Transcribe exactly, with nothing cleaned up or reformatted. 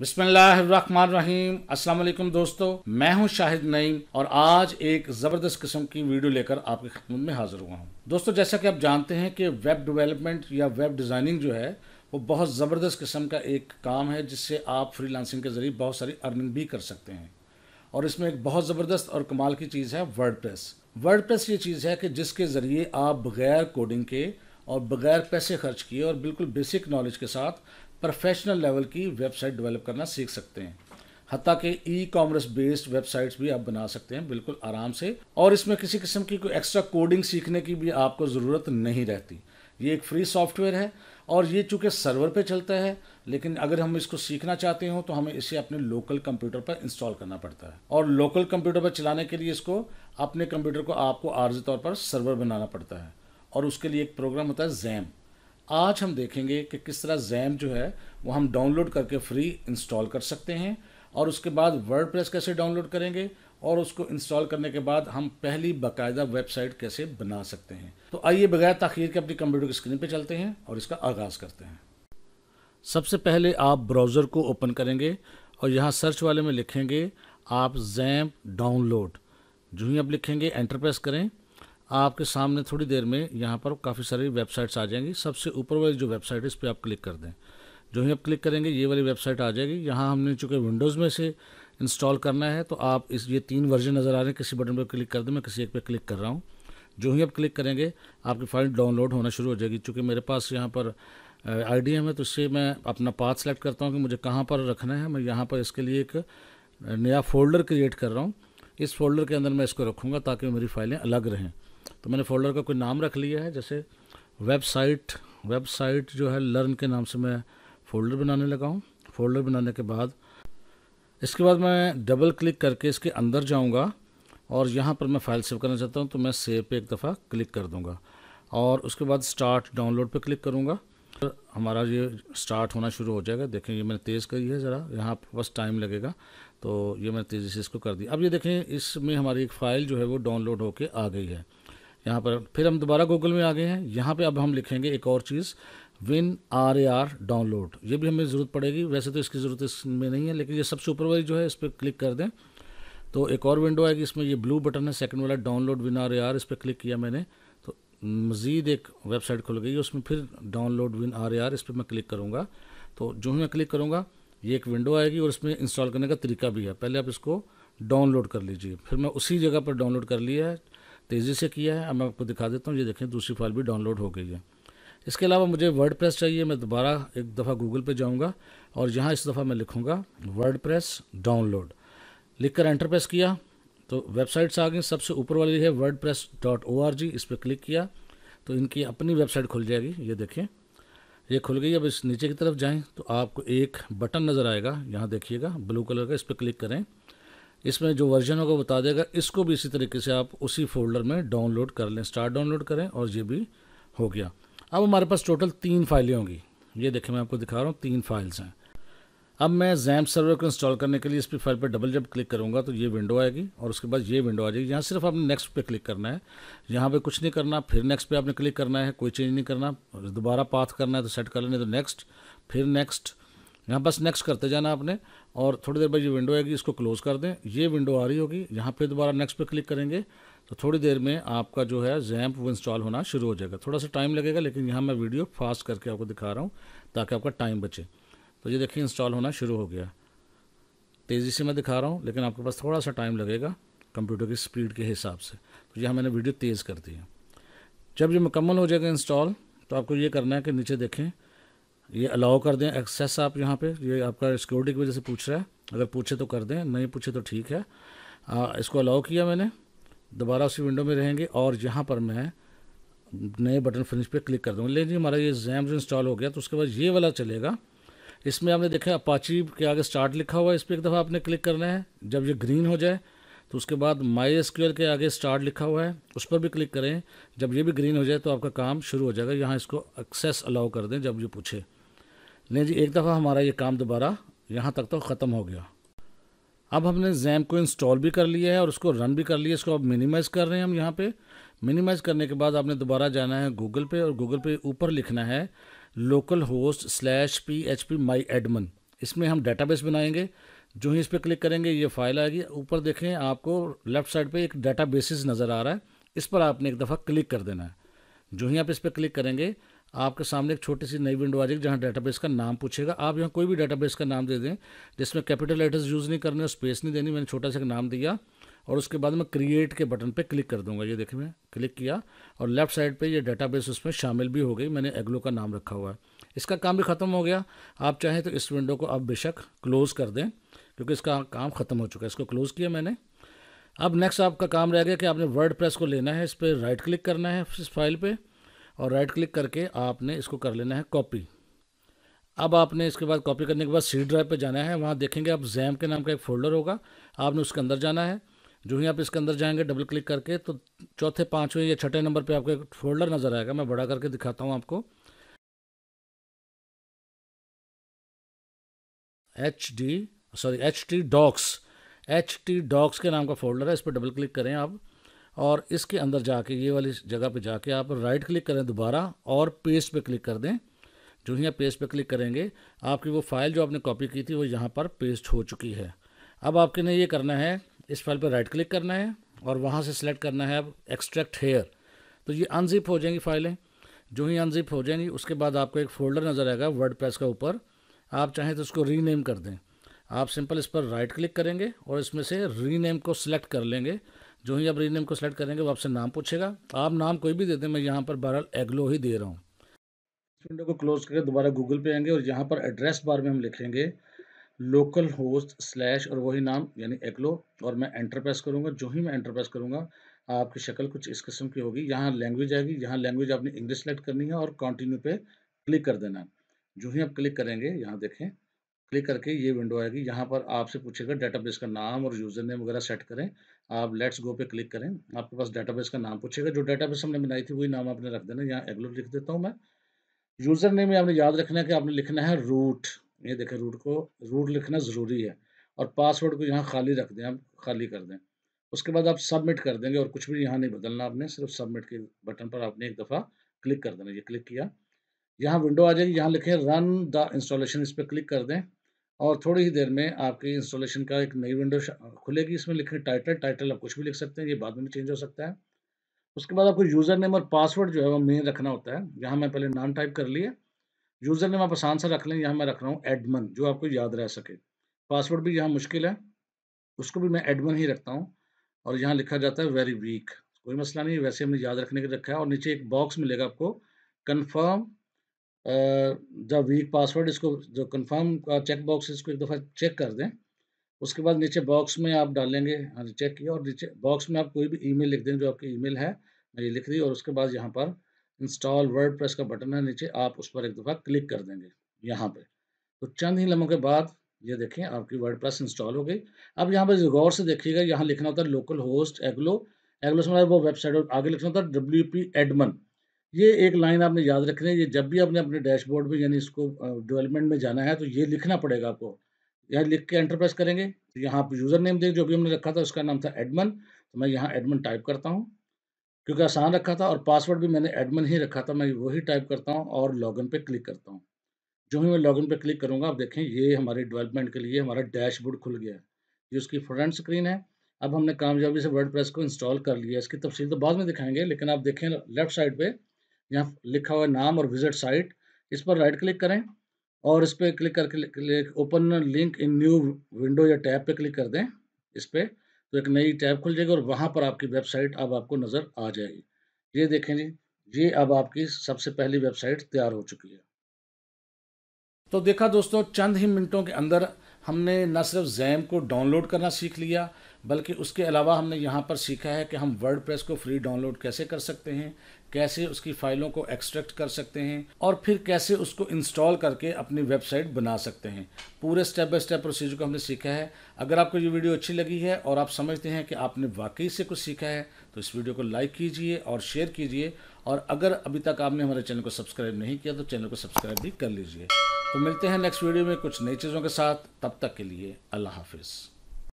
बिस्मिल्लाहिर्रहमानिर्रहीम। अस्सलाम वालेकुम दोस्तों, मैं हूं शाहिद नईम और आज एक ज़बरदस्त किस्म की वीडियो लेकर आपकी खिदमत में हाजिर हुआ हूं। दोस्तों, जैसा कि आप जानते हैं कि वेब डेवलपमेंट या वेब डिज़ाइनिंग जो है वो बहुत ज़बरदस्त किस्म का एक काम है जिससे आप फ्रीलांसिंग के ज़रिए बहुत सारी अर्निंग भी कर सकते हैं। और इसमें एक बहुत ज़बरदस्त और कमाल की चीज़ है वर्डप्रेस। वर्डप्रेस ये चीज़ है कि जिसके ज़रिए आप बग़ैर कोडिंग के और बग़ैर पैसे खर्च किए और बिल्कुल बेसिक नॉलेज के साथ प्रोफेशनल लेवल की वेबसाइट डेवलप करना सीख सकते हैं। हत्ता कि ई कॉमर्स बेस्ड वेबसाइट्स भी आप बना सकते हैं बिल्कुल आराम से, और इसमें किसी किस्म की कोई एक्स्ट्रा कोडिंग सीखने की भी आपको ज़रूरत नहीं रहती। ये एक फ्री सॉफ्टवेयर है और ये चूँकि सर्वर पे चलता है, लेकिन अगर हम इसको सीखना चाहते हो तो हमें इसे अपने लोकल कंप्यूटर पर इंस्टॉल करना पड़ता है, और लोकल कंप्यूटर पर चलाने के लिए इसको अपने कंप्यूटर को आपको आर्जी तौर पर सर्वर बनाना पड़ता है, और उसके लिए एक प्रोग्राम होता है ज़ैम। आज हम देखेंगे कि किस तरह ज़ैम जो है वो हम डाउनलोड करके फ्री इंस्टॉल कर सकते हैं, और उसके बाद वर्डप्रेस कैसे डाउनलोड करेंगे, और उसको इंस्टॉल करने के बाद हम पहली बाकायदा वेबसाइट कैसे बना सकते हैं। तो आइए बगैर ताख़ीर के अपनी कंप्यूटर की स्क्रीन पे चलते हैं और इसका आगाज़ करते हैं। सबसे पहले आप ब्राउज़र को ओपन करेंगे और यहाँ सर्च वाले में लिखेंगे आप ज़ैम डाउनलोड। जो ही आप लिखेंगे एंटर प्रेस करें, आपके सामने थोड़ी देर में यहाँ पर काफ़ी सारी वेबसाइट्स आ जाएंगी। सबसे ऊपर वाली जो वेबसाइट है इस पर आप क्लिक कर दें। जो ही आप क्लिक करेंगे ये वाली वेबसाइट आ जाएगी। यहाँ हमने चूँकि विंडोज़ में से इंस्टॉल करना है तो आप इस ये तीन वर्जन नज़र आ रहे हैं, किसी बटन पर क्लिक कर दें। मैं किसी एक पे क्लिक कर रहा हूँ। जो ही आप क्लिक करेंगे आपकी फ़ाइल डाउनलोड होना शुरू हो जाएगी। चूँकि मेरे पास यहाँ पर आई डी एम है तो इससे मैं अपना पाथ सेलेक्ट करता हूँ कि मुझे कहाँ पर रखना है। मैं यहाँ पर इसके लिए एक नया फ़ोल्डर क्रिएट कर रहा हूँ। इस फोल्डर के अंदर मैं इसको रखूँगा ताकि मेरी फाइलें अलग रहें। तो मैंने फ़ोल्डर का कोई नाम रख लिया है, जैसे वेबसाइट वेबसाइट जो है लर्न के नाम से मैं फ़ोल्डर बनाने लगा हूँ। फ़ोल्डर बनाने के बाद इसके बाद मैं डबल क्लिक करके इसके अंदर जाऊँगा और यहाँ पर मैं फ़ाइल सेव करना चाहता हूँ तो मैं सेव पे एक दफ़ा क्लिक कर दूँगा और उसके बाद स्टार्ट डाउनलोड पे क्लिक करूँगा। तो हमारा ये स्टार्ट होना शुरू हो जाएगा। देखें ये मैंने तेज़ करी है ज़रा, यहाँ आपको बस टाइम लगेगा, तो ये मैंने तेज़ी से इसको कर दी। अब ये देखें इसमें हमारी एक फ़ाइल जो है वो डाउनलोड होके आ गई है। यहाँ पर फिर हम दोबारा गूगल में आ गए हैं। यहाँ पे अब हम लिखेंगे एक और चीज़ WinRAR डाउनलोड। ये भी हमें ज़रूरत पड़ेगी, वैसे तो इसकी ज़रूरत इसमें नहीं है, लेकिन ये सबसे ऊपर वाली जो है इस पर क्लिक कर दें तो एक और विंडो आएगी। इसमें ये ब्लू बटन है सेकंड वाला डाउनलोड WinRAR, इस पर क्लिक किया मैंने तो मज़ीद एक वेबसाइट खुल गई। उसमें फिर डाउनलोड WinRAR, इस पर मैं क्लिक करूँगा। तो जो ही मैं क्लिक करूँगा ये एक विंडो आएगी और इसमें इंस्टॉल करने का तरीका भी है। पहले आप इसको डाउनलोड कर लीजिए। फिर मैं उसी जगह पर डाउनलोड कर लिया है, तेज़ी से किया है। अब मैं आपको दिखा देता हूँ, ये देखें दूसरी फाइल भी डाउनलोड हो गई है। इसके अलावा मुझे वर्डप्रेस चाहिए। मैं दोबारा एक दफ़ा गूगल पे जाऊँगा और यहाँ इस दफ़ा मैं लिखूँगा वर्डप्रेस डाउनलोड, लिखकर एंटर प्रेस किया तो वेबसाइट्स आ गई। सबसे ऊपर वाली है WordPress dot O R G, इस पर क्लिक किया तो इनकी अपनी वेबसाइट खुल जाएगी। ये देखें ये खुल गई। अब इस नीचे की तरफ जाएँ तो आपको एक बटन नज़र आएगा, यहाँ देखिएगा ब्लू कलर का, इस पर क्लिक करें। इसमें जो वर्जन होगा बता देगा। इसको भी इसी तरीके से आप उसी फोल्डर में डाउनलोड कर लें, स्टार्ट डाउनलोड करें और ये भी हो गया। अब हमारे पास टोटल तीन फाइलें होंगी। ये देखें मैं आपको दिखा रहा हूँ, तीन फाइल्स हैं। अब मैं ज़ैम सर्वर को इंस्टॉल करने के लिए इस पर फाइल पर डबल जब क्लिक करूँगा तो ये विंडो आएगी और उसके बाद ये विंडो आ जाएगी। यहाँ सिर्फ आपने नेक्स्ट पे क्लिक करना है, यहाँ पे कुछ नहीं करना। फिर नेक्स्ट पे आपने क्लिक करना है, कोई चेंज नहीं करना। दोबारा पाथ करना है तो सेट कर लेना, तो नेक्स्ट, फिर नेक्स्ट, यहाँ बस नेक्स्ट करते जाना आपने। और थोड़ी देर बाद ये विंडो आएगी, इसको क्लोज़ कर दें। ये विंडो आ रही होगी, यहाँ पे दोबारा नेक्स्ट पे क्लिक करेंगे तो थोड़ी देर में आपका जो है ज़ैम्प वो इंस्टॉल होना शुरू हो जाएगा। थोड़ा सा टाइम लगेगा, लेकिन यहाँ मैं वीडियो फास्ट करके आपको दिखा रहा हूँ ताकि आपका टाइम बचे। तो ये देखिए इंस्टॉल होना शुरू हो गया। तेज़ी से मैं दिखा रहा हूँ, लेकिन आपके पास थोड़ा सा टाइम लगेगा कंप्यूटर की स्पीड के हिसाब से। तो यहाँ मैंने वीडियो तेज़ कर दी है। जब ये मुकम्मल हो जाएगा इंस्टॉल तो आपको ये करना है कि नीचे देखें ये अलाउ कर दें एक्सेस। आप यहाँ पे ये आपका सिक्योरिटी की वजह से पूछ रहा है, अगर पूछे तो कर दें, नहीं पूछे तो ठीक है। आ, इसको अलाउ किया मैंने, दोबारा उसी विंडो में रहेंगे और यहाँ पर मैं नए बटन फिनिश पे क्लिक कर दूँगा। लेकिन हमारा ये ज़ैम जो इंस्टॉल हो गया तो उसके बाद ये वाला चलेगा। इसमें आपने देखा अपाची के आगे स्टार्ट लिखा हुआ है, इस पर एक दफ़ा आपने क्लिक करना है। जब ये ग्रीन हो जाए तो उसके बाद माई एस क्यू एल के आगे स्टार्ट लिखा हुआ है, उस पर भी क्लिक करें। जब ये भी ग्रीन हो जाए तो आपका काम शुरू हो जाएगा। यहाँ इसको एक्सेस अलाउ कर दें जब ये पूछे। नहीं जी, एक दफ़ा हमारा ये काम दोबारा यहाँ तक तो ख़त्म हो गया। अब हमने ज़ैम को इंस्टॉल भी कर लिया है और उसको रन भी कर लिया। इसको अब मिनिमाइज़ कर रहे हैं हम। यहाँ पे मिनिमाइज़ करने के बाद आपने दोबारा जाना है गूगल पे और गूगल पे ऊपर लिखना है local host slash P H P my admin. इसमें हम डेटाबेस बनाएंगे। जो ही इस पर क्लिक करेंगे ये फाइल आएगी। ऊपर देखें आपको लेफ़्ट साइड पे एक डाटा बेसिस नज़र आ रहा है, इस पर आपने एक दफ़ा क्लिक कर देना है। जो ही आप इस पर क्लिक करेंगे आपके सामने एक छोटी सी नई विंडो आ जाएगी जहाँ डेटाबेस का नाम पूछेगा। आप यहाँ कोई भी डेटाबेस का नाम दे दें, जिसमें कैपिटल लेटर्स यूज़ नहीं करने और स्पेस नहीं देनी। मैंने छोटा सा नाम दिया और उसके बाद मैं क्रिएट के बटन पे क्लिक कर दूंगा। ये देखिए मैं क्लिक किया और लेफ़्ट साइड पे ये डेटाबेस उसमें शामिल भी हो गई। मैंने एग्लो का नाम रखा हुआ है। इसका काम भी ख़त्म हो गया। आप चाहें तो इस विंडो को आप बेशक क्लोज़ कर दें क्योंकि इसका काम ख़त्म हो चुका है। इसको क्लोज़ किया मैंने। अब नेक्स्ट आपका काम रह गया कि आपने वर्डप्रेस को लेना है, इस पर राइट क्लिक करना है इस फाइल पर और राइट क्लिक करके आपने इसको कर लेना है कॉपी। अब आपने इसके बाद कॉपी करने के बाद सी ड्राइव पे जाना है। वहाँ देखेंगे आप जैम के नाम का एक फोल्डर होगा, आपने उसके अंदर जाना है। जो ही आप इसके अंदर जाएंगे डबल क्लिक करके तो चौथे पाँचवें या छठे नंबर पे आपका एक फोल्डर नज़र आएगा। मैं बड़ा करके दिखाता हूँ आपको, H D sorry H T docs H T docs के नाम का फोल्डर है। इस पर डबल क्लिक करें आप और इसके अंदर जाके ये वाली जगह पे जाके आप राइट क्लिक करें दोबारा और पेस्ट पे क्लिक कर दें। जो ही आप पेस्ट पे क्लिक करेंगे आपकी वो फाइल जो आपने कॉपी की थी वो यहाँ पर पेस्ट हो चुकी है। अब आपके ने ये करना है, इस फाइल पर राइट क्लिक करना है और वहाँ से सिलेक्ट करना है अब एक्सट्रैक्ट हेयर। तो ये अनजिप हो जाएंगी फाइलें। जो ही अनजिप हो जाएंगी उसके बाद आपको एक फ़ोल्डर नज़र आएगा वर्डप्रेस का ऊपर। आप चाहें तो उसको रीनेम कर दें। आप सिंपल इस पर राइट क्लिक करेंगे और इसमें से रीनेम को सिलेक्ट कर लेंगे। जो ही आप रीनेम को सिलेक्ट करेंगे वो आपसे नाम पूछेगा। आप नाम कोई भी दे दें, मैं यहाँ पर बहरहाल एग्लो ही दे रहा हूँ। इस विंडो को क्लोज करके दोबारा गूगल पे आएंगे और यहाँ पर एड्रेस बार में हम लिखेंगे लोकल होस्ट स्लैश और वही नाम यानी एग्लो और मैं एंटर प्रेस करूँगा। जो ही मैं एंटर प्रेस करूँगा आपकी शक्ल कुछ इस किस्म की होगी। यहाँ लैंग्वेज आएगी, यहाँ लैंग्वेज आपने इंग्लिश सेलेक्ट करनी है और कंटिन्यू पे क्लिक कर देना। जो ही आप क्लिक करेंगे यहाँ देखें, क्लिक करके ये विंडो आएगी। यहाँ पर आपसे पूछेगा डेटाबेस का नाम और यूज़र नेम वगैरह सेट करें। आप लेट्स गो पे क्लिक करें, आपके पास डेटाबेस का नाम पूछेगा। जो डेटाबेस हमने बनाई थी वही नाम आपने रख देना। यहाँ एग्लो लिख देता हूँ मैं। यूज़र नेम में आपने याद रखना है कि आपने लिखना है रूट। ये देखें रूट को रूट लिखना ज़रूरी है और पासवर्ड को यहाँ खाली रख दें, आप खाली कर दें। उसके बाद आप सबमिट कर देंगे और कुछ भी यहाँ नहीं बदलना आपने, सिर्फ सबमिट के बटन पर आपने एक दफ़ा क्लिक कर देना। ये क्लिक किया, यहाँ विंडो आ जाएगी। यहाँ लिखें रन द इंस्टॉलेशन, इस पर क्लिक कर दें और थोड़ी ही देर में आपकी इंस्टॉलेशन का एक नई विंडो खुलेगी। इसमें लिखें टाइटल। टाइटल आप कुछ भी लिख सकते हैं, ये बाद में चेंज हो सकता है। उसके बाद आपको यूज़र नेम और पासवर्ड जो है वो मेन रखना होता है। यहाँ मैं पहले नाम टाइप कर लिया। यूज़र नेम आप आसान से रख लें, यहाँ मैं रख रहा हूँ एडमन जो आपको याद रह सके। पासवर्ड भी यहाँ मुश्किल है, उसको भी मैं एडमन ही रखता हूँ। और यहाँ लिखा जाता है वेरी वीक, कोई मसला नहीं, वैसे हमने याद रखने के रखा है। और नीचे एक बॉक्स मिलेगा आपको कन्फर्म द वीक पासवर्ड, इसको जो कन्फर्म का चेक बॉक्स इसको एक दफ़ा चेक कर दें। उसके बाद नीचे बॉक्स में आप डालेंगे, हाँ चेक किया, और नीचे बॉक्स में आप कोई भी ईमेल लिख दें जो आपकी ईमेल है, मैं ये लिख दी। और उसके बाद यहाँ पर इंस्टॉल वर्डप्रेस का बटन है नीचे, आप उस पर एक दफ़ा क्लिक कर देंगे यहाँ पे। तो चंद ही लम्हों के बाद ये देखें आपकी वर्डप्रेस इंस्टॉल हो गई। अब यहाँ पर गौर से देखिएगा, यहाँ लिखना होता है लोकल होस्ट एग्लो एग्लो से वो वेबसाइट, और आगे लिखना होता है डब्ल्यू पी एडमन। ये एक लाइन आपने याद रखनी है। ये जब भी आपने अपने डैशबोर्ड में यानी इसको डेवलपमेंट में जाना है तो ये लिखना पड़ेगा आपको। यहाँ लिख के एंटर प्रेस करेंगे तो यहाँ आप यूज़र नेम देख, जो भी हमने रखा था उसका नाम था एडमन, तो मैं यहाँ एडमन टाइप करता हूँ क्योंकि आसान रखा था। और पासवर्ड भी मैंने एडमन ही रखा था, मैं वही टाइप करता हूँ और लॉगिन पे क्लिक करता हूँ। जो ही मैं लॉगिन पे क्लिक करूँगा आप देखें ये हमारे डेवलपमेंट के लिए हमारा डैशबोर्ड खुल गया है। ये उसकी फ्रंट स्क्रीन है। अब हमने कामयाबी से वर्डप्रेस को इंस्टॉल कर लिया। इसकी तफसील तो बाद में दिखाएंगे, लेकिन आप देखें लेफ्ट साइड पर यहाँ लिखा हुआ नाम और विजिट साइट, इस पर राइट क्लिक करें और इस पर क्लिक करके open link in new window या टैब पे क्लिक कर दें। इस पर तो एक नई टैब खुल जाएगी और वहाँ पर आपकी वेबसाइट अब आपको नज़र आ जाएगी। ये देखें जी, ये अब आपकी सबसे पहली वेबसाइट तैयार हो चुकी है। तो देखा दोस्तों, चंद ही मिनटों के अंदर हमने न सिर्फ जैम को डाउनलोड करना सीख लिया, बल्कि उसके अलावा हमने यहाँ पर सीखा है कि हम वर्डप्रेस को फ्री डाउनलोड कैसे कर सकते हैं, कैसे उसकी फ़ाइलों को एक्सट्रैक्ट कर सकते हैं और फिर कैसे उसको इंस्टॉल करके अपनी वेबसाइट बना सकते हैं। पूरे स्टेप बाय स्टेप प्रोसीजर को हमने सीखा है। अगर आपको ये वीडियो अच्छी लगी है और आप समझते हैं कि आपने वाकई से कुछ सीखा है तो इस वीडियो को लाइक कीजिए और शेयर कीजिए। और अगर अभी तक आपने हमारे चैनल को सब्सक्राइब नहीं किया तो चैनल को सब्सक्राइब भी कर लीजिए। तो मिलते हैं नेक्स्ट वीडियो में कुछ नई चीज़ों के साथ। तब तक के लिए अल्लाह हाफिज़।